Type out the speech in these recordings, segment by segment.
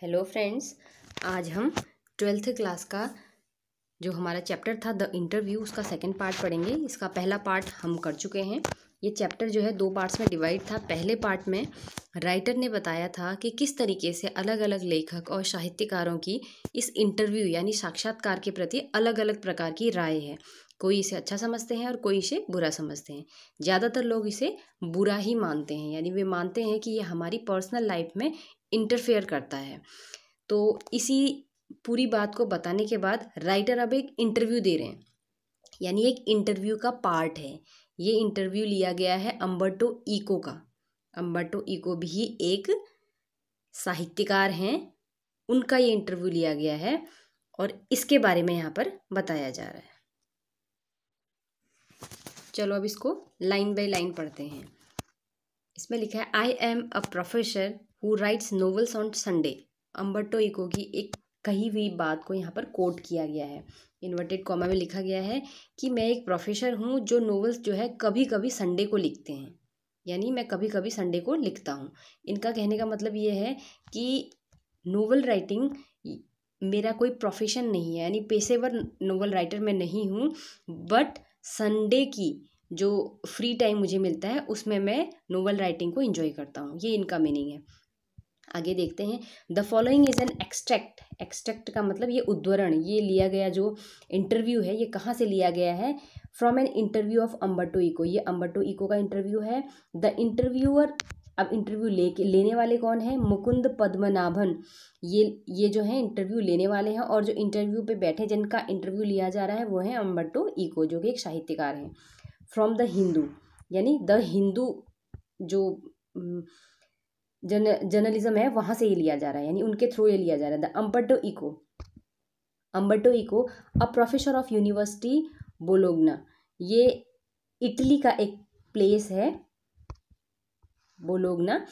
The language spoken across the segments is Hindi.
हेलो फ्रेंड्स, आज हम 12th क्लास का जो हमारा चैप्टर था द इंटरव्यू, उसका सेकंड पार्ट पढ़ेंगे। इसका पहला पार्ट हम कर चुके हैं। ये चैप्टर जो है दो पार्ट्स में डिवाइड था। पहले पार्ट में राइटर ने बताया था कि किस तरीके से अलग अलग लेखक और साहित्यकारों की इस इंटरव्यू यानी साक्षात्कार के प्रति अलग अलग प्रकार की राय है। कोई इसे अच्छा समझते हैं और कोई इसे बुरा समझते हैं। ज़्यादातर लोग इसे बुरा ही मानते हैं, यानी वे मानते हैं कि यह हमारी पर्सनल लाइफ में इंटरफेयर करता है। तो इसी पूरी बात को बताने के बाद राइटर अब एक इंटरव्यू दे रहे हैं, यानी एक इंटरव्यू का पार्ट है। ये इंटरव्यू लिया गया है अम्बर्टो ईको का। अम्बर्टो ईको भी एक साहित्यकार हैं, उनका ये इंटरव्यू लिया गया है और इसके बारे में यहाँ पर बताया जा रहा है। चलो अब इसको लाइन बाय लाइन पढ़ते हैं। इसमें लिखा है, I am a professor who writes novels on Sunday. Umberto Eco की एक कही हुई बात को यहाँ पर कोट किया गया है। इन्वर्टेड कॉमा में लिखा गया है कि मैं एक प्रोफेसर हूँ जो नोवेल्स जो है कभी कभी संडे को लिखते हैं, यानी मैं कभी कभी संडे को लिखता हूँ। इनका कहने का मतलब ये है कि नोवेल राइटिंग मेरा कोई प्रोफेशन नहीं है, यानी पेशेवर नोवेल राइटर मैं नहीं हूँ, बट संडे की जो फ्री टाइम मुझे मिलता है उसमें मैं नोवेल राइटिंग को एंजॉय करता हूँ। ये इनका मीनिंग है। आगे देखते हैं, the following is an extract. Extract का मतलब ये उद्धरण, ये लिया गया जो इंटरव्यू है ये कहाँ से लिया गया है? From an interview of Umberto Eco. ये अम्बर्टो ईको का इंटरव्यू है। द इंटरव्यूअर, अब इंटरव्यू लेने वाले कौन है? मुकुंद पद्मनाभन। ये जो है इंटरव्यू लेने वाले हैं, और जो इंटरव्यू पे बैठे जिनका इंटरव्यू लिया जा रहा है वो है अम्बर्टो ईको जो कि एक साहित्यकार हैं। फ्रॉम द हिंदू, यानी द हिंदू जो जर्नलिज्म है वहाँ से ये लिया जा रहा है, यानी उनके थ्रू ये लिया जा रहा है। The Umberto Eco a professor of university Bologna. ये इटली का एक प्लेस है बोलोग्ना।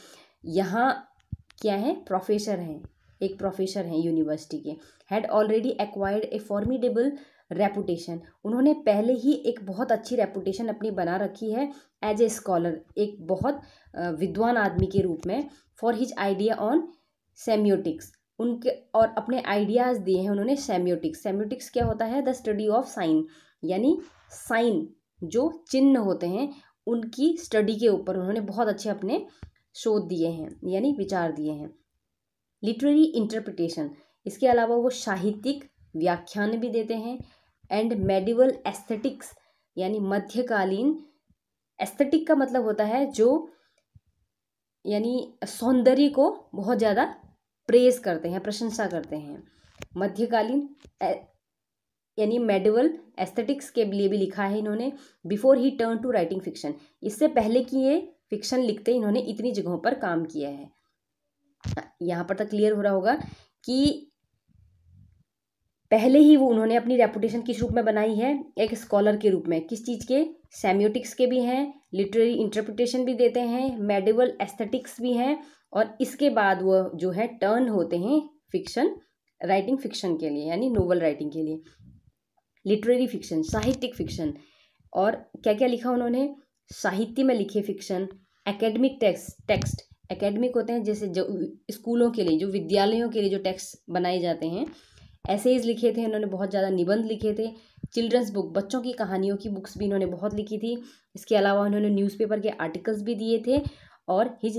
यहाँ क्या है? प्रोफेसर हैं, एक प्रोफेसर हैं यूनिवर्सिटी के। Had already acquired a formidable reputation. उन्होंने पहले ही एक बहुत अच्छी रेपुटेशन अपनी बना रखी है एज ए स्कॉलर, एक बहुत विद्वान आदमी के रूप में। For his idea on semiotics, उनके और अपने आइडियाज़ दिए हैं उन्होंने सेमियोटिक्स। सेमियोटिक्स क्या होता है? द स्टडी ऑफ साइन, यानी साइन जो चिन्ह होते हैं उनकी स्टडी के ऊपर उन्होंने बहुत अच्छे अपने शोध दिए हैं, यानी विचार दिए हैं। लिटरेरी इंटरप्रिटेशन, इसके अलावा वो साहित्यिक व्याख्यान भी देते हैं। एंड मेडिवल एस्थेटिक्स, यानी मध्यकालीन एस्थेटिक का मतलब होता है जो यानी सौंदर्य को बहुत ज़्यादा प्रेज करते हैं, प्रशंसा करते हैं। मध्यकालीन यानी मेडिवल एस्थेटिक्स के लिए भी लिखा है इन्होंने। Before he turn to writing fiction, इससे पहले कि ये फिक्शन लिखते इन्होंने इतनी जगहों पर काम किया है। यहाँ पर तक क्लियर हो रहा होगा कि पहले ही वो उन्होंने अपनी रेपुटेशन किस रूप में बनाई है? एक स्कॉलर के रूप में। किस चीज़ के? सेमियोटिक्स के भी हैं, लिटरेरी इंटरप्रिटेशन भी देते हैं, मेडिवल एस्थेटिक्स भी हैं, और इसके बाद वो जो है टर्न होते हैं फिक्शन राइटिंग, फिक्शन के लिए यानी नोवेल राइटिंग के लिए। लिटरेरी फिक्शन, साहित्यिक फिक्शन, और क्या क्या लिखा उन्होंने? साहित्य में लिखे फिक्शन। एकेडमिक टेक्स्ट, एकेडमिक होते हैं जैसे जो स्कूलों के लिए, जो विद्यालयों के लिए जो टेक्स्ट बनाए जाते हैं। एसेज लिखे थे इन्होंने, बहुत ज़्यादा निबंध लिखे थे। चिल्ड्रंस बुक, बच्चों की कहानियों की बुक्स भी इन्होंने बहुत लिखी थी। इसके अलावा इन्होंने न्यूज़पेपर के आर्टिकल्स भी दिए थे। और his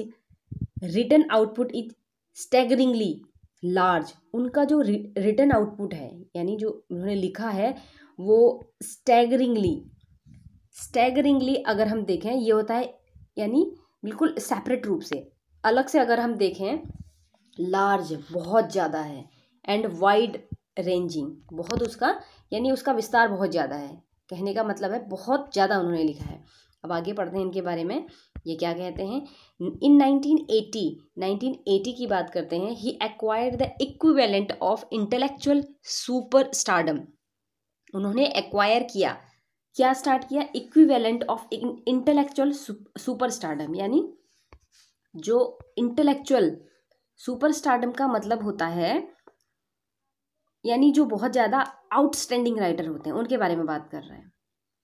written output is staggeringly large, उनका जो रिटन आउटपुट है यानी जो उन्होंने लिखा है वो स्टैगरिंगली अगर हम देखें ये होता है यानी बिल्कुल सेपरेट रूप से, अलग से अगर हम देखें, लार्ज बहुत ज़्यादा है। एंड वाइड रेंजिंग, बहुत उसका यानी उसका विस्तार बहुत ज़्यादा है। कहने का मतलब है बहुत ज़्यादा उन्होंने लिखा है। अब आगे पढ़ते हैं इनके बारे में, ये क्या कहते हैं। इन 1980 की बात करते हैं। He acquired the equivalent of intellectual super stardom. उन्होंने एक्वायर किया, क्या स्टार्ट किया? Equivalent of intellectual super stardom, यानी जो इंटेलेक्चुअल सुपर स्टारडम का मतलब होता है यानी जो बहुत ज़्यादा आउटस्टैंडिंग राइटर होते हैं उनके बारे में बात कर रहे हैं।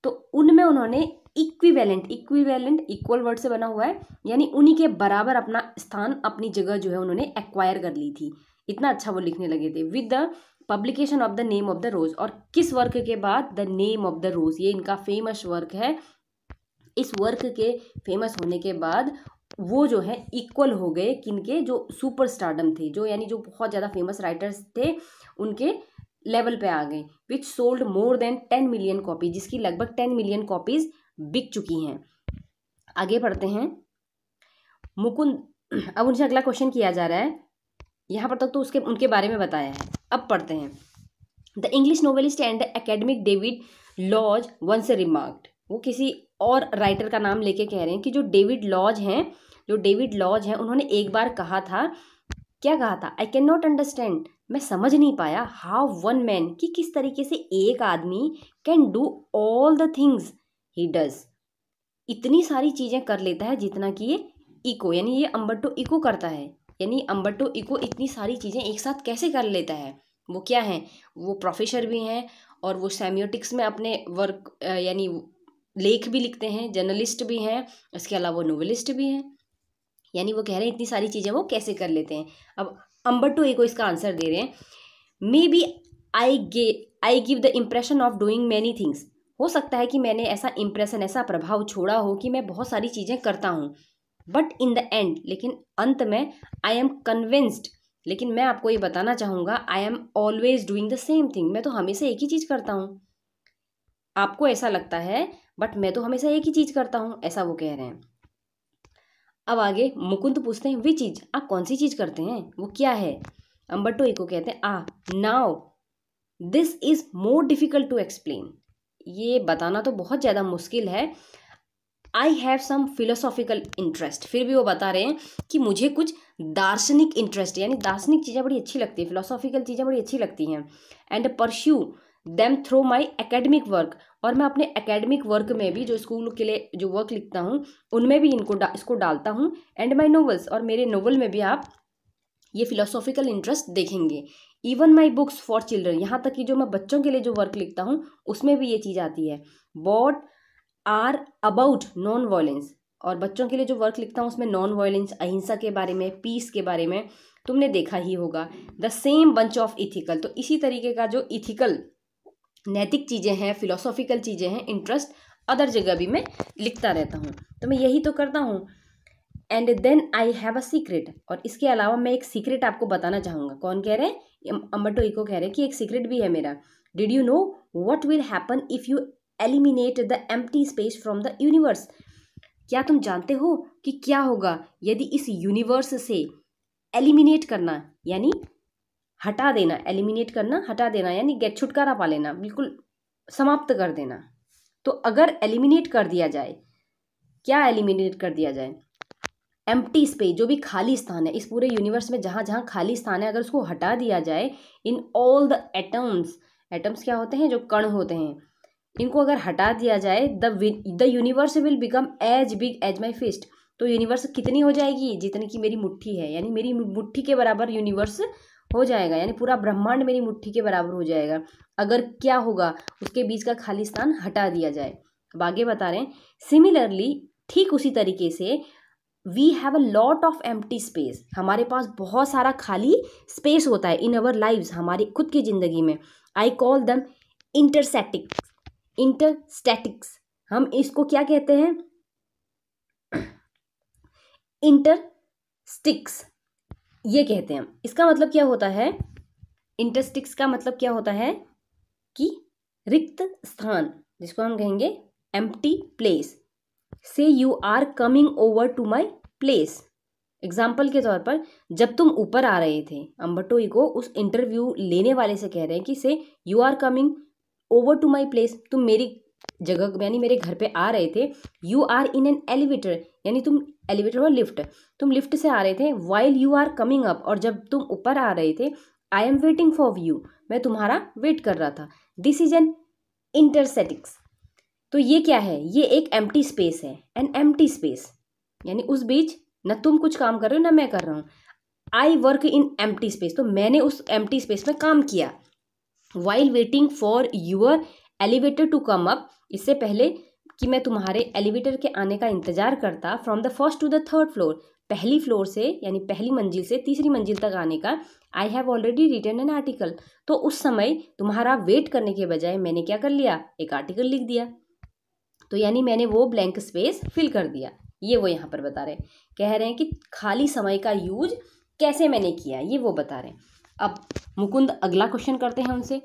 तो उनमें उन्होंने इक्विवेलेंट, इक्विवेलेंट इक्वल वर्ड से बना हुआ है, यानी उन्हीं के बराबर अपना स्थान, अपनी जगह जो है उन्होंने एक्वायर कर ली थी, इतना अच्छा वो लिखने लगे थे। With the publication of the name of the rose, और किस वर्क के बाद? The name of the rose, ये इनका फेमस वर्क है। इस वर्क के फेमस होने के बाद वो जो है इक्वल हो गए किनके, जो सुपर स्टारडम थे, जो यानी जो बहुत ज़्यादा फेमस राइटर्स थे उनके लेवल पे आ गए। Which sold more than 10 million copy, जिसकी लगभग 10 मिलियन कॉपीज़ बिक चुकी हैं। आगे बढ़ते हैं मुकुंद, अब उनसे अगला क्वेश्चन किया जा रहा है, यहाँ पर तक तो उसके उनके बारे में बताया है, अब पढ़ते हैं। The English novelist and academic David Lodge once remarked, वो किसी और राइटर का नाम लेके कह रहे हैं कि जो डेविड लॉज हैं, जो डेविड लॉज हैं उन्होंने एक बार कहा था, क्या कहा था? आई कैन नॉट अंडरस्टैंड, मैं समझ नहीं पाया, हाउ वन मैन, कि किस तरीके से एक आदमी can do all the things he does, इतनी सारी चीज़ें कर लेता है जितना कि ये इको, यानी ये अम्बर्टो इको करता है, यानी अम्बर्टो इको इतनी सारी चीज़ें एक साथ कैसे कर लेता है। वो क्या हैं? वो प्रोफेसर भी हैं और वो सेमियोटिक्स में अपने वर्क यानी लेख भी लिखते हैं, जर्नलिस्ट भी हैं, इसके अलावा वो नोवेलिस्ट भी हैं, यानी वो कह रहे हैं इतनी सारी चीज़ें वो कैसे कर लेते हैं। अब अम्बर्टो इको इसका आंसर दे रहे हैं, maybe I give the impression of doing many things, हो सकता है कि मैंने ऐसा इम्प्रेशन, ऐसा प्रभाव छोड़ा हो कि मैं बहुत सारी चीज़ें करता हूँ। बट इन द एंड, लेकिन अंत में, आई एम कन्विंस्ड, लेकिन मैं आपको ये बताना चाहूँगा, I am always doing the same thing, मैं तो हमेशा एक ही चीज़ करता हूँ। आपको ऐसा लगता है बट मैं तो हमेशा एक ही चीज़ करता हूँ, ऐसा वो कह रहे हैं। अब आगे मुकुंद पूछते हैं, वे चीज़, आप कौन सी चीज़ करते हैं, वो क्या है? अम्बर्टो इको कहते हैं, ah now this is more difficult to explain, ये बताना तो बहुत ज़्यादा मुश्किल है। I have some philosophical interest, फिर भी वो बता रहे हैं कि मुझे कुछ दार्शनिक इंटरेस्ट, यानी दार्शनिक चीज़ें बड़ी अच्छी लगती है, फिलोसॉफिकल चीज़ें बड़ी अच्छी लगती हैं। And pursue them through my academic work, और मैं अपने एकेडमिक वर्क में भी, जो स्कूल के लिए जो वर्क लिखता हूँ उनमें भी इनको इसको डालता हूँ। एंड माई नोवेल्स, और मेरे नोवेल में भी आप ये फिलोसॉफिकल इंटरेस्ट देखेंगे। Even my books for children, यहाँ तक कि जो मैं बच्चों के लिए जो वर्क लिखता हूँ उसमें भी ये चीज़ आती है। What are about non violence, और बच्चों के लिए जो वर्क लिखता हूँ उसमें नॉन वायलेंस, अहिंसा के बारे में, पीस के बारे में तुमने देखा ही होगा। The same bunch of ethical, तो इसी तरीके का जो इथिकल, नैतिक चीज़ें हैं, फिलोसॉफिकल चीज़ें हैं, इंटरेस्ट अदर जगह भी मैं लिखता रहता हूँ, तो मैं यही तो करता हूँ। And then I have a secret, और इसके अलावा मैं एक सीक्रेट आपको बताना चाहूँगा। कौन कह रहे हैं? अम्बर्टो इको कह रहे हैं कि एक सीक्रेट भी है मेरा। Did you know what will happen if you eliminate the empty space from the universe, क्या तुम जानते हो कि क्या होगा यदि इस यूनिवर्स से, एलिमिनेट करना यानी हटा देना, एलिमिनेट करना हटा देना यानी गेट, छुटकारा पा लेना, बिल्कुल समाप्त कर देना। तो अगर एलिमिनेट कर दिया जाए, क्या एलिमिनेट कर दिया जाए? एम्प्टी स्पेस, जो भी खाली स्थान है इस पूरे यूनिवर्स में, जहाँ जहाँ खाली स्थान है अगर उसको हटा दिया जाए, in all the atoms, atoms क्या होते हैं? जो कण होते हैं, इनको अगर हटा दिया जाए, the universe will become as big as my fist, तो यूनिवर्स कितनी हो जाएगी? जितनी की मेरी मुट्ठी है, यानी मेरी मुट्ठी के बराबर यूनिवर्स हो जाएगा, यानी पूरा ब्रह्मांड मेरी मुट्ठी के बराबर हो जाएगा अगर क्या होगा, उसके बीच का खाली स्थान हटा दिया जाए। अब आगे बता रहे हैं, सिमिलरली, ठीक उसी तरीके से, we have a lot of empty space, हमारे पास बहुत सारा खाली स्पेस होता है इन अवर लाइव्स, हमारी खुद की ज़िंदगी में। आई कॉल दम इंटरसेटिक्स, इंटरस्टैटिक्स, हम इसको क्या कहते हैं? इंटरस्टिक्स, ये कहते हैं। इसका मतलब क्या होता है? इंटरस्टिक्स का मतलब क्या होता है कि रिक्त स्थान, जिसको हम कहेंगे empty place. Say you are coming over to my place, example के तौर पर, जब तुम ऊपर आ रहे थे, अम्बर्टो इको उस इंटरव्यू लेने वाले से कह रहे हैं कि say you are coming over to my place, तुम मेरी जगह यानी मेरे घर पे आ रहे थे। You are in an elevator, यानी तुम एलिवेटर और लिफ्ट, तुम लिफ्ट से आ रहे थे। While you are coming up, और जब तुम ऊपर आ रहे थे। I am waiting for you, मैं तुम्हारा वेट कर रहा था। दिस इज एन इंटरस्टैटिक्स, तो ये क्या है? ये एक एम्प्टी स्पेस है, एन एम्प्टी स्पेस, यानी उस बीच ना तुम कुछ काम कर रहे हो ना मैं कर रहा हूँ। I work in empty space, तो मैंने उस एम्प्टी स्पेस में काम किया। while waiting for your elevator to come up, इससे पहले कि मैं तुम्हारे एलिवेटर के आने का इंतज़ार करता from the first to the third floor, पहली फ्लोर से यानी पहली मंजिल से तीसरी मंजिल तक आने का। I have already written an article. तो उस समय तुम्हारा वेट करने के बजाय मैंने क्या कर लिया, एक आर्टिकल लिख दिया। तो यानी मैंने वो ब्लैंक स्पेस फिल कर दिया। ये वो यहाँ पर बता रहे हैं, कह रहे हैं कि खाली समय का यूज कैसे मैंने किया, ये वो बता रहे हैं। अब मुकुंद अगला क्वेश्चन करते हैं उनसे,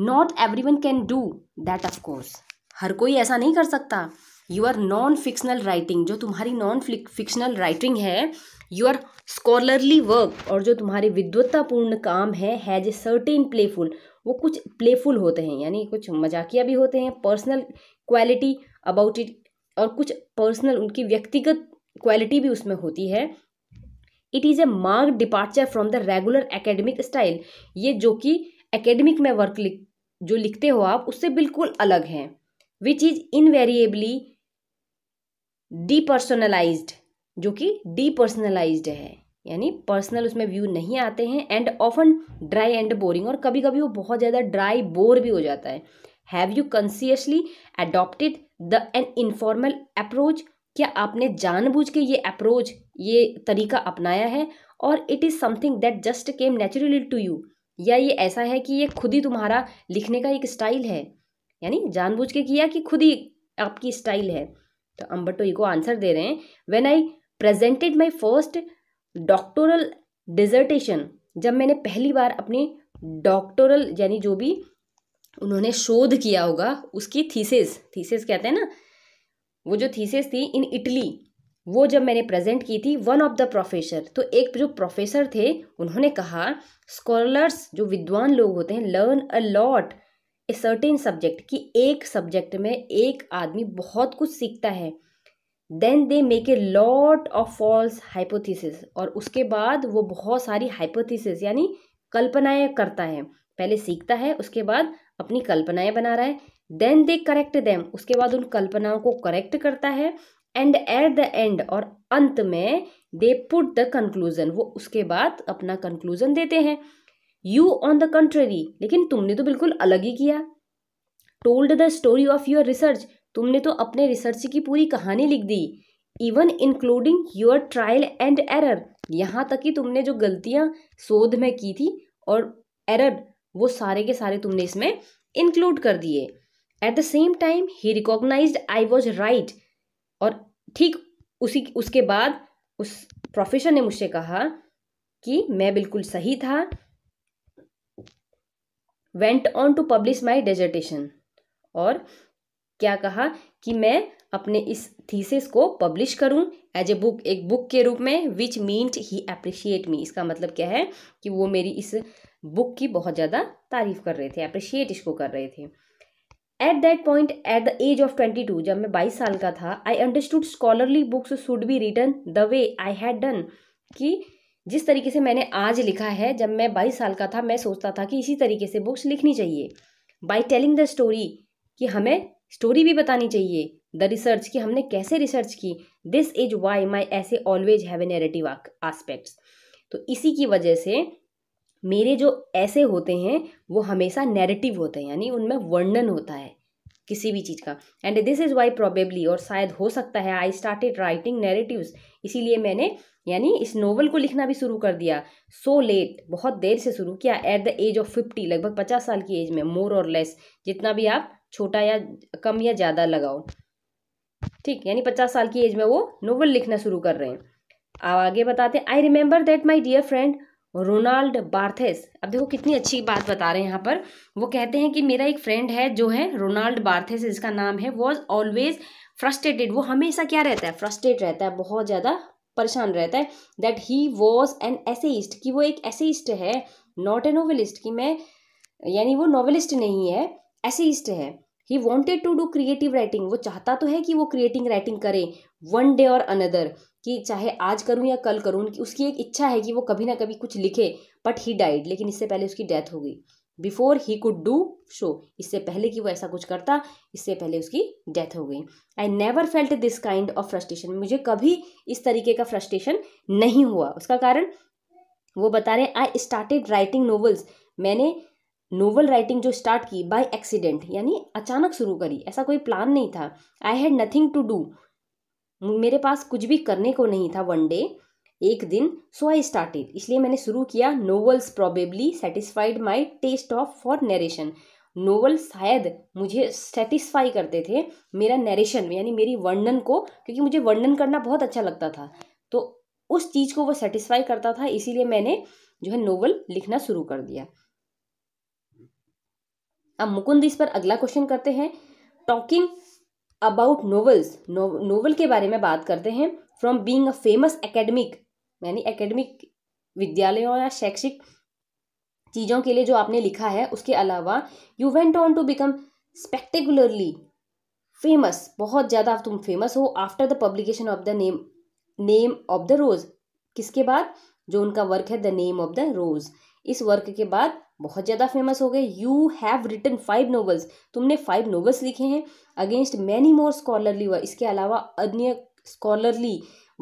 not everyone can do that, of course, हर कोई ऐसा नहीं कर सकता। यूअर नॉन फिक्शनल राइटिंग, जो तुम्हारी नॉन फिक्शनल राइटिंग है, यूअर स्कॉलरली वर्क, और जो तुम्हारे विद्वत्तापूर्ण काम हैज़ ए सर्टेन प्लेफुल, वो कुछ प्लेफुल होते हैं यानी कुछ मजाकिया भी होते हैं, पर्सनल क्वालिटी अबाउट इट, और कुछ पर्सनल उनकी व्यक्तिगत क्वालिटी भी उसमें होती है। It is a marked departure from the regular academic style, ये जो कि एकेडमिक में वर्क जो लिखते हो आप उससे बिल्कुल अलग हैं। विच इज़ इनवेरिएबली डीपर्सनलाइज्ड, जो कि डीपर्सनलाइज्ड है यानी पर्सनल उसमें व्यू नहीं आते हैं। And often dry and boring, और कभी कभी वो बहुत ज़्यादा ड्राई बोर भी हो जाता है। Have you consciously adopted the an informal approach, क्या आपने जानबूझ के ये अप्रोच, ये तरीका अपनाया है। और it is something that just came naturally to you, या ये ऐसा है कि ये खुद ही तुम्हारा लिखने का एक स्टाइल है, यानी जानबूझ के किया कि खुद ही आपकी स्टाइल है। तो उम्बर्टो इको आंसर दे रहे हैं, when I presented my first doctoral dissertation, जब मैंने पहली बार अपनी डॉक्टोरल यानी जो भी उन्होंने शोध किया होगा उसकी थीसिस, थीसिस कहते हैं ना, वो जो थीसिस थी इन इटली, वो जब मैंने प्रेजेंट की थी, वन ऑफ द प्रोफेसर, तो एक जो प्रोफेसर थे उन्होंने कहा, स्कॉलर्स जो विद्वान लोग होते हैं, learn a lot a certain subject, कि एक सब्जेक्ट में एक आदमी बहुत कुछ सीखता है। Then they make a lot of false hypothesis, और उसके बाद वो बहुत सारी हाइपोथीसिस यानी कल्पनाएं करता है, पहले सीखता है उसके बाद अपनी कल्पनाएं बना रहा है। देन दे करेक्ट देम, उसके बाद उन कल्पनाओं को करेक्ट करता है। एंड एट द एंड, और अंत में, दे पुट द कंक्लूजन, वो उसके बाद अपना कंक्लूजन देते हैं। यू ऑन द कंट्ररी, लेकिन तुमने तो बिल्कुल अलग ही किया। Told the story of your research, तुमने तो अपने रिसर्च की पूरी कहानी लिख दी। Even including your trial and error, यहाँ तक कि तुमने जो गलतियाँ शोध में की थी और एरर, वो सारे के सारे तुमने इसमें इंक्लूड कर दिए। At the same time he recognised I was right, और ठीक उसी उसके बाद उस प्रोफेसर ने मुझसे कहा कि मैं बिल्कुल सही था। Went on to publish my dissertation, और क्या कहा कि मैं अपने इस थीसिस को पब्लिश करूं एज ए बुक, एक बुक के रूप में। विच मीन्ट ही अप्रिशिएट मी, इसका मतलब क्या है कि वो मेरी इस बुक की बहुत ज़्यादा तारीफ कर रहे थे, अप्रिशिएट इसको कर रहे थे। At that point at the age of 22, जब मैं 22 साल का था, I understood scholarly books should be written the way I had done, कि जिस तरीके से मैंने आज लिखा है, जब मैं 22 साल का था मैं सोचता था कि इसी तरीके से बुक्स लिखनी चाहिए। बाय टेलिंग द स्टोरी, कि हमें स्टोरी भी बतानी चाहिए। द रिसर्च, कि हमने कैसे रिसर्च की। This is why my essays always have a narrative aspects, तो इसी की वजह से मेरे जो ऐसे होते हैं वो हमेशा नैरेटिव होते हैं, यानी उनमें वर्णन होता है किसी भी चीज़ का। And this is why probably, और शायद हो सकता है, आई स्टार्टेड राइटिंग नैरेटिव्स, इसीलिए मैंने यानी इस नोवेल को लिखना भी शुरू कर दिया। सो लेट, बहुत देर से शुरू किया। एट द एज ऑफ 50, लगभग 50 साल की एज में, मोर और लेस, जितना भी आप छोटा या कम या ज़्यादा लगाओ, ठीक, यानी 50 साल की एज में वो नोवेल लिखना शुरू कर रहे हैं। आगे बताते हैं, I remember that my dear friend Roland Barthes, अब देखो कितनी अच्छी बात बता रहे हैं यहाँ पर। वो कहते हैं कि मेरा एक फ्रेंड है जो है रोनाल्ड बार्थेस, इसका नाम है, वॉज ऑलवेज फ्रस्ट्रेटेड, वो हमेशा क्या रहता है, फ्रस्ट्रेट रहता है, बहुत ज़्यादा परेशान रहता है। That he was an essayist, कि वो एक एसेइस्ट है, नॉट ए नोवेलिस्ट, कि मैं यानी वो नोवेलिस्ट नहीं है, एसेइस्ट है। He wanted to do creative writing, वो चाहता तो है कि वो क्रिएटिव राइटिंग करे वन डे और अनदर, कि चाहे आज करूं या कल करूं, उसकी एक इच्छा है कि वो कभी ना कभी कुछ लिखे। बट ही डाइड, लेकिन इससे पहले उसकी डेथ हो गई। Before he could do so, इससे पहले कि वो ऐसा कुछ करता, इससे पहले उसकी डेथ हो गई। I never felt this kind of frustration, मुझे कभी इस तरीके का फ्रस्ट्रेशन नहीं हुआ। उसका कारण वो बता रहे हैं, आई स्टार्टेड राइटिंग नोवेल्स, मैंने नोवेल राइटिंग जो स्टार्ट की बाय एक्सीडेंट, यानी अचानक शुरू करी, ऐसा कोई प्लान नहीं था. I had nothing to do, मेरे पास कुछ भी करने को नहीं था. वन डे, एक दिन, सो आई स्टार्टेड, इसलिए मैंने शुरू किया. Novels probably satisfied my taste of for narration, novel शायद मुझे सेटिस्फाई करते थे मेरा नरेशन यानी मेरी वर्णन को, क्योंकि मुझे वर्णन करना बहुत अच्छा लगता था, तो उस चीज़ को वो सेटिस्फाई करता था, इसीलिए मैंने जो है नोवेल लिखना शुरू कर दिया. अब मुकुंद इस पर अगला क्वेश्चन करते हैं. टॉकिंग अबाउट नोवेल्स, नोवेल के बारे में बात करते हैं. From being a famous academic, यानी एकेडमिक विद्यालयों या शैक्षिक चीज़ों के लिए जो आपने लिखा है, उसके अलावा you went on to become spectacularly famous, बहुत ज़्यादा तुम फेमस हो. After the publication of the name of the rose, किसके बाद, जो उनका वर्क है the name of the rose, इस वर्क के बाद बहुत ज़्यादा फेमस हो गए. यू हैव रिटन 5 नोवेल्स, तुमने 5 नोवेल्स लिखे हैं. Against many more scholarly work, इसके अलावा अन्य स्कॉलरली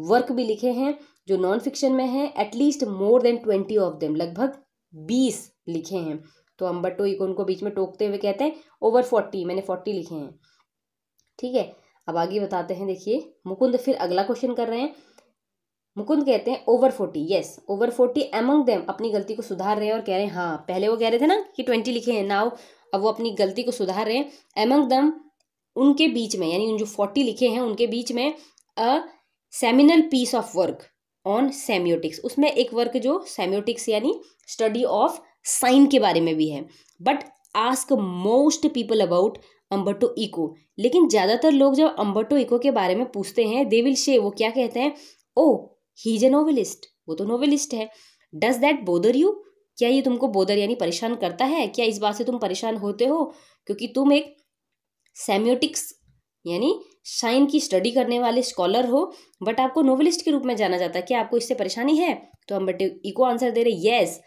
वर्क भी लिखे हैं जो नॉन फिक्शन में हैं. At least more than 20 of them, लगभग 20 लिखे हैं. तो अम्बर्टो इको उनको बीच में टोकते हुए कहते हैं ओवर 40, मैंने 40 लिखे हैं. ठीक है, अब आगे बताते हैं. देखिए मुकुंद फिर अगला क्वेश्चन कर रहे हैं. मुकुंद कहते हैं over 40, yes over 40 among them, अपनी गलती को सुधार रहे हैं और कह रहे हैं, हाँ पहले वो कह रहे थे ना कि 20 लिखे हैं, नाउ अब वो अपनी गलती को सुधार रहे हैं. एमंग देम, उनके बीच में, यानी उन जो 40 लिखे हैं उनके बीच में, a seminal piece of work on semiotics, उसमें एक वर्क जो सेमियोटिक्स यानी स्टडी ऑफ साइन के बारे में भी है. But ask most people about Umberto Eco, लेकिन ज़्यादातर लोग जब अम्बर्टो इको के बारे में पूछते हैं, दे विल से, वो क्या कहते हैं, ओ ही इज ए नोवेलिस्ट, वो तो नोवेलिस्ट है. डज दैट बोदर यू, क्या ये तुमको बोदर यानी परेशान करता है, क्या इस बात से तुम परेशान होते हो, क्योंकि तुम एक सेमियोटिक्स यानी साइन की स्टडी करने वाले स्कॉलर हो, बट आपको नोवेलिस्ट के रूप में जाना जाता है, क्या आपको इससे परेशानी है. तो अम्बर्टो इको आंसर दे रहे येस,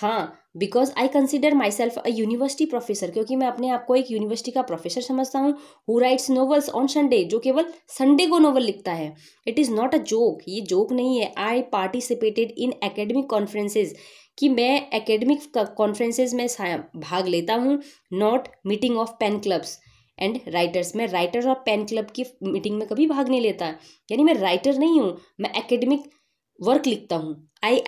हाँ, because I consider myself a university professor, क्योंकि मैं अपने आप को एक यूनिवर्सिटी का प्रोफेसर समझता हूँ. Who writes novels on Sunday, जो केवल संडे को नोवेल लिखता है. It is not a joke, ये जोक नहीं है. I participated in academic conferences, कि मैं एकेडमिक कॉन्फ्रेंसेज में भाग लेता हूँ. Not meeting of pen clubs and writers, मैं राइटर्स और पेन क्लब की मीटिंग में कभी भाग नहीं लेता, यानी मैं राइटर नहीं हूँ, मैं एकेडमिक वर्क लिखता हूँ. I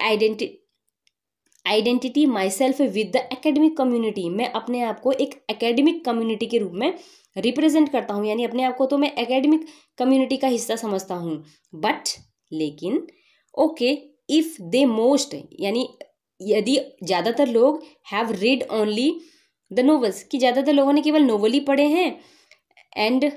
identity myself with the academic community, मैं अपने आप को एक एकेडमिक कम्युनिटी के रूप में रिप्रेजेंट करता हूँ, यानी अपने आप को तो मैं एकेडमिक कम्युनिटी का हिस्सा समझता हूँ. बट लेकिन ओके इफ़ दे मोस्ट, यानी यदि ज़्यादातर लोग have read only the novels, कि ज़्यादातर लोगों ने केवल नोवेल ही पढ़े हैं. And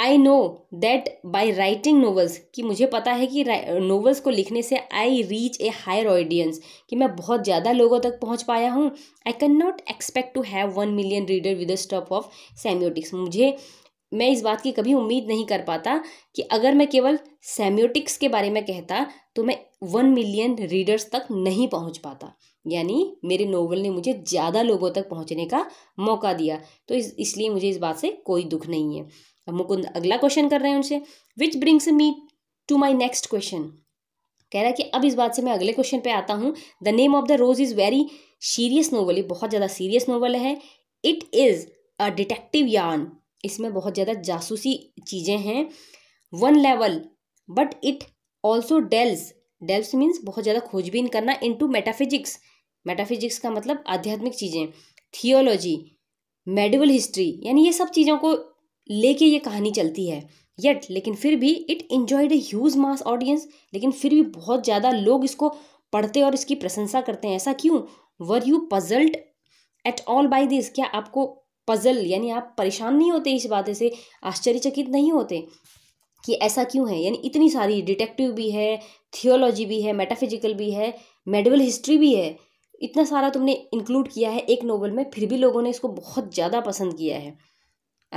I know that by writing novels, कि मुझे पता है कि नोवेल्स को लिखने से I reach a higher audience, कि मैं बहुत ज़्यादा लोगों तक पहुंच पाया हूं. I can not expect to have 1 million reader with the stuff of semiotics, मैं इस बात की कभी उम्मीद नहीं कर पाता कि अगर मैं केवल सेमियोटिक्स के बारे में कहता तो मैं 1 मिलियन रीडर्स तक नहीं पहुँच पाता, यानी मेरे नोवेल ने मुझे ज़्यादा लोगों तक पहुँचने का मौका दिया, तो इसलिए मुझे इस बात से कोई दुख नहीं है. अब मुकुंद अगला क्वेश्चन कर रहे हैं उनसे. Which brings me to my next question, कह रहा है कि अब इस बात से मैं अगले क्वेश्चन पे आता हूँ. The name of the rose is very serious novel, ये बहुत ज़्यादा सीरियस नोवेल है. It is a detective yarn, इसमें बहुत ज़्यादा जासूसी चीज़ें हैं. 1 level but it also delves means बहुत ज़्यादा खोजबीन करना. इनटू मेटाफिजिक्स, मेटाफिजिक्स का मतलब आध्यात्मिक चीज़ें. थियोलॉजी, मेडिवल हिस्ट्री, यानी ये सब चीज़ों को लेके ये कहानी चलती है. येट, लेकिन फिर भी it enjoyed a huge mass audience, लेकिन फिर भी बहुत ज़्यादा लोग इसको पढ़ते और इसकी प्रशंसा करते हैं, ऐसा क्यों. Were you puzzled at all by this, क्या आपको पजल यानी आप परेशान नहीं होते इस बात से, आश्चर्यचकित नहीं होते कि ऐसा क्यों है. यानी इतनी सारी डिटेक्टिव भी है, थियोलॉजी भी है, मेटाफिजिकल भी है, मेडिवल हिस्ट्री भी है, इतना सारा तुमने इंक्लूड किया है एक नोवेल में, फिर भी लोगों ने इसको बहुत ज़्यादा पसंद किया है.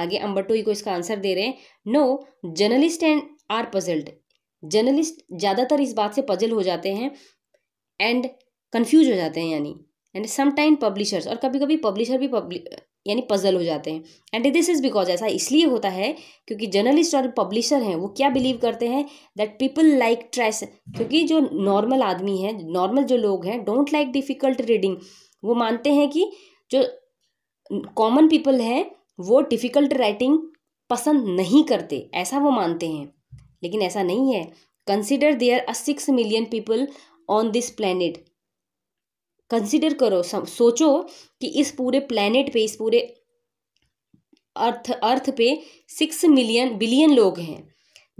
आगे अम्बर्टो इको इसका आंसर दे रहे हैं. No journalist and are puzzled, journalist ज़्यादातर इस बात से पजल हो जाते हैं एंड कंफ्यूज हो जाते हैं, यानी एंड समटाइम पब्लिशर्स, और कभी कभी पब्लिशर भी यानी पजल हो जाते हैं. एंड दिस इज़ बिकॉज, ऐसा इसलिए होता है क्योंकि जर्नलिस्ट और पब्लिशर हैं वो क्या बिलीव करते हैं, दैट पीपल लाइक ट्रैश, क्योंकि जो नॉर्मल आदमी है, नॉर्मल जो लोग हैं, डोंट लाइक डिफ़िकल्ट रीडिंग, वो मानते हैं कि जो कॉमन पीपल है वो डिफ़िकल्ट राइटिंग पसंद नहीं करते, ऐसा वो मानते हैं, लेकिन ऐसा नहीं है. Consider there are 6 million people on this planet. Consider करो, सोचो कि इस पूरे प्लैनेट पे, इस पूरे अर्थ पे 6 बिलियन लोग हैं.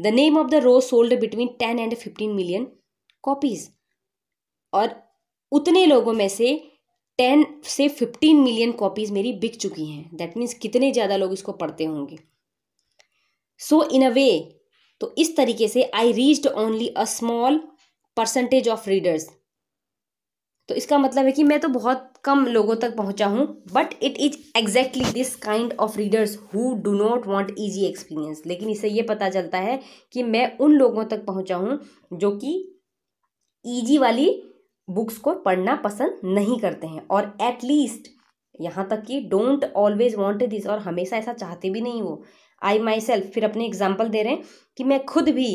The name of the rose sold between 10 and 15 million copies, और उतने लोगों में से 10 से 15 मिलियन कॉपीज मेरी बिक चुकी हैं. दैट मीन्स कितने ज़्यादा लोग इसको पढ़ते होंगे. सो इन अ वे, तो इस तरीके से I reached only a small percentage of readers. तो इसका मतलब है कि मैं तो बहुत कम लोगों तक पहुंचा हूं, but it is exactly this kind of readers who do not want easy experience. लेकिन इससे ये पता चलता है कि मैं उन लोगों तक पहुंचा हूं जो कि ईजी वाली बुक्स को पढ़ना पसंद नहीं करते हैं, और एटलीस्ट यहाँ तक कि डोंट ऑलवेज वांट दिस, और हमेशा ऐसा चाहते भी नहीं वो. आई माई सेल्फ, फिर अपने एग्जाम्पल दे रहे हैं कि मैं खुद भी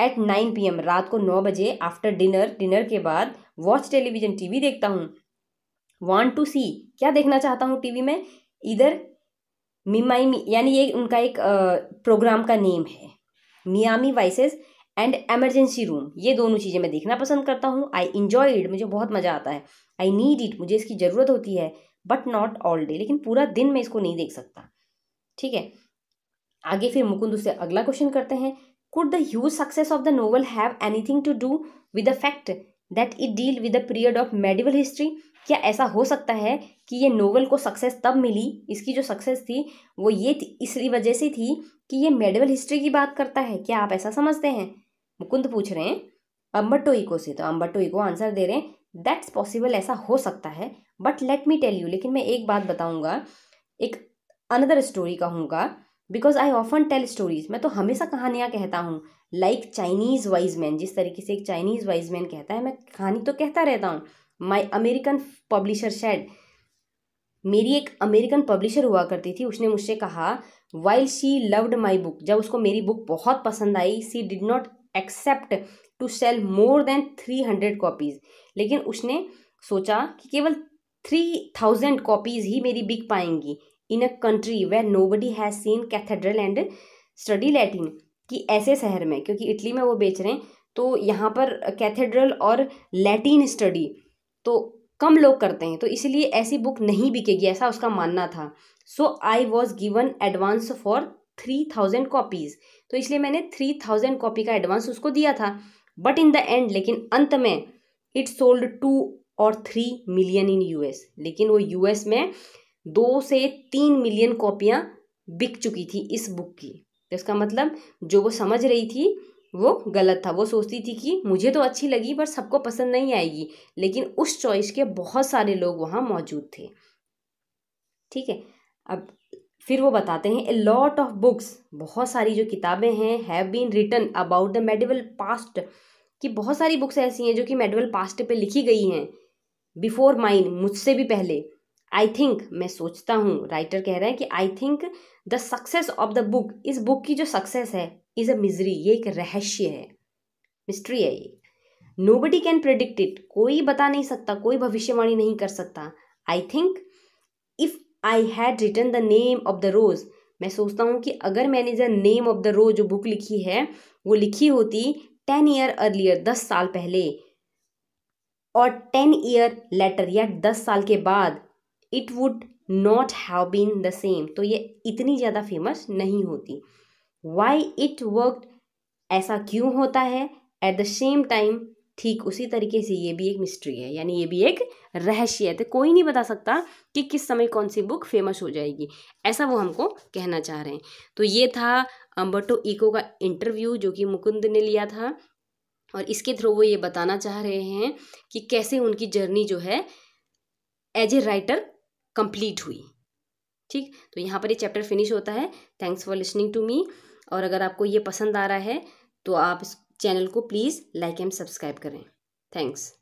एट 9 PM रात को 9 बजे आफ्टर डिनर के बाद वॉच टेलीविज़न, टीवी देखता हूँ. वांट टू सी, क्या देखना चाहता हूँ टीवी में, इधर मियामी, यानी ये उनका एक प्रोग्राम का नेम है, Miami vices and emergency room, ये दोनों चीज़ें मैं देखना पसंद करता हूँ. आई एन्जॉय इट, मुझे बहुत मज़ा आता है. आई नीड इट, मुझे इसकी ज़रूरत होती है, बट नॉट ऑल डे, लेकिन पूरा दिन मैं इसको नहीं देख सकता. ठीक है, आगे फिर मुकुंद उससे अगला क्वेश्चन करते हैं. Could the huge success of the novel have anything to do with the fact that it deal with the period of medieval history? क्या ऐसा हो सकता है कि ये नोवेल को सक्सेस तब मिली, इसकी जो सक्सेस थी वो ये इसलिए वजह से थी कि ये मेडिवल हिस्ट्री की बात करता है? क्या आप ऐसा समझते हैं? मुकुंद पूछ रहे हैं अम्बर्टो इको से. तो अम्बर्टो इको आंसर दे रहे हैं दैट्स पॉसिबल, ऐसा हो सकता है, but let me tell you, लेकिन मैं एक बात बताऊँगा, एक अनदर स्टोरी कहूँगा. Because I often tell stories, मैं तो हमेशा कहानियाँ कहता हूँ. लाइक चाइनीज़ वाइज मैन, जिस तरीके से एक चाइनीज़ वाइज मैन कहता है, मैं कहानी तो कहता रहता हूँ. माई अमेरिकन पब्लिशर शेड, मेरी एक अमेरिकन पब्लिशर हुआ करती थी, उसने मुझसे कहा while she loved my book, जब उसको मेरी बुक बहुत पसंद आई, she did not accept to sell more than 300 copies, लेकिन उसने सोचा कि केवल 3000 कॉपीज़ ही मेरी बिक पाएंगी in a country where nobody has seen cathedral and study Latin, कि ऐसे शहर में, क्योंकि इटली में वो बेच रहे हैं, तो यहाँ पर कैथेड्रल और लैटिन स्टडी तो कम लोग करते हैं, तो इसलिए ऐसी बुक नहीं बिकेगी, ऐसा उसका मानना था. So I was given advance for 3000 copies, तो इसलिए मैंने 3000 कॉपी का एडवांस उसको दिया था. बट इन द एंड, लेकिन अंत में इट सोल्ड 2 और 3 मिलियन इन US, लेकिन वो US में 2 से 3 मिलियन कॉपियाँ बिक चुकी थी इस बुक की. तो इसका मतलब जो वो समझ रही थी वो गलत था. वो सोचती थी कि मुझे तो अच्छी लगी पर सबको पसंद नहीं आएगी, लेकिन उस चॉइस के बहुत सारे लोग वहाँ मौजूद थे. ठीक है, अब फिर वो बताते हैं ए लॉट ऑफ बुक्स, बहुत सारी जो किताबें हैं, have been written about the medieval past, कि बहुत सारी बुक्स ऐसी हैं जो कि मेडिवल पास्ट पे लिखी गई हैं बिफोर माइन, मुझसे भी पहले. आई थिंक, मैं सोचता हूँ, राइटर कह रहे हैं कि I think the success of the book, इस बुक की जो सक्सेस है, इज़ अ मिजरी, ये एक रहस्य है, मिस्ट्री है ये. नोबडी कैन प्रेडिक्ट इट, कोई बता नहीं सकता, कोई भविष्यवाणी नहीं कर सकता. I think if I had written the name of the rose, मैं सोचता हूँ कि अगर मैंने the name of the rose जो बुक लिखी है वो लिखी होती 10 ईयर अर्लियर, 10 साल पहले, और 10 ईयर लेटर, या 10 साल के बाद, it would not have been the same, तो ये इतनी ज़्यादा फेमस नहीं होती. वाई इट वर्कड, ऐसा क्यों होता है, एट द सेम टाइम, ठीक उसी तरीके से, ये भी एक मिस्ट्री है, यानी ये भी एक रहस्य है. तो कोई नहीं बता सकता कि किस समय कौन सी बुक फेमस हो जाएगी, ऐसा वो हमको कहना चाह रहे हैं. तो ये था अम्बर्टो इको का इंटरव्यू जो कि मुकुंद ने लिया था, और इसके थ्रू वो ये बताना चाह रहे हैं कि कैसे उनकी जर्नी जो है एज ए राइटर कंप्लीट हुई. ठीक, तो यहाँ पर ये चैप्टर फिनिश होता है. Thanks for listening to me, और अगर आपको ये पसंद आ रहा है तो आप इस चैनल को प्लीज़ लाइक एंड सब्सक्राइब करें. थैंक्स.